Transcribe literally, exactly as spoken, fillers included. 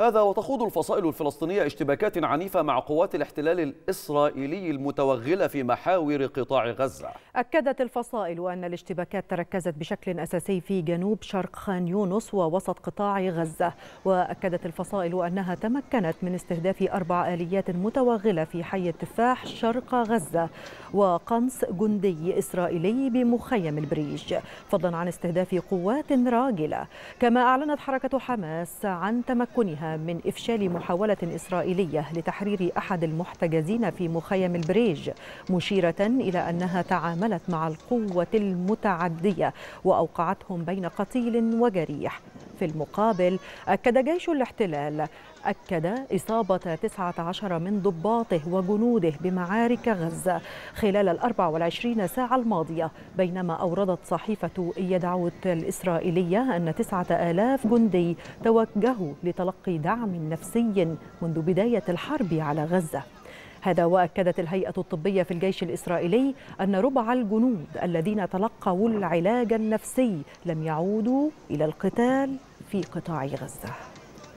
هذا وتخوض الفصائل الفلسطينية اشتباكات عنيفة مع قوات الاحتلال الإسرائيلي المتوغلة في محاور قطاع غزة. أكدت الفصائل أن الاشتباكات تركزت بشكل أساسي في جنوب شرق خان يونس ووسط قطاع غزة. وأكدت الفصائل أنها تمكنت من استهداف أربع آليات متوغلة في حي التفاح شرق غزة وقنص جندي إسرائيلي بمخيم البريج، فضلا عن استهداف قوات راجلة. كما أعلنت حركة حماس عن تمكنها من إفشال محاولة إسرائيلية لتحرير أحد المحتجزين في مخيم البريج، مشيرة إلى أنها تعاملت مع القوة المتعدية وأوقعتهم بين قتيل وجريح. في المقابل أكد جيش الاحتلال أكد إصابة تسعة عشر من ضباطه وجنوده بمعارك غزة خلال ال أربع وعشرين ساعة الماضية، بينما أوردت صحيفة يدعوت الإسرائيلية أن تسعة آلاف جندي توجهوا لتلقي دعم نفسي منذ بداية الحرب على غزة. هذا وأكدت الهيئة الطبية في الجيش الإسرائيلي أن ربع الجنود الذين تلقوا العلاج النفسي لم يعودوا إلى القتال في قطاع غزة.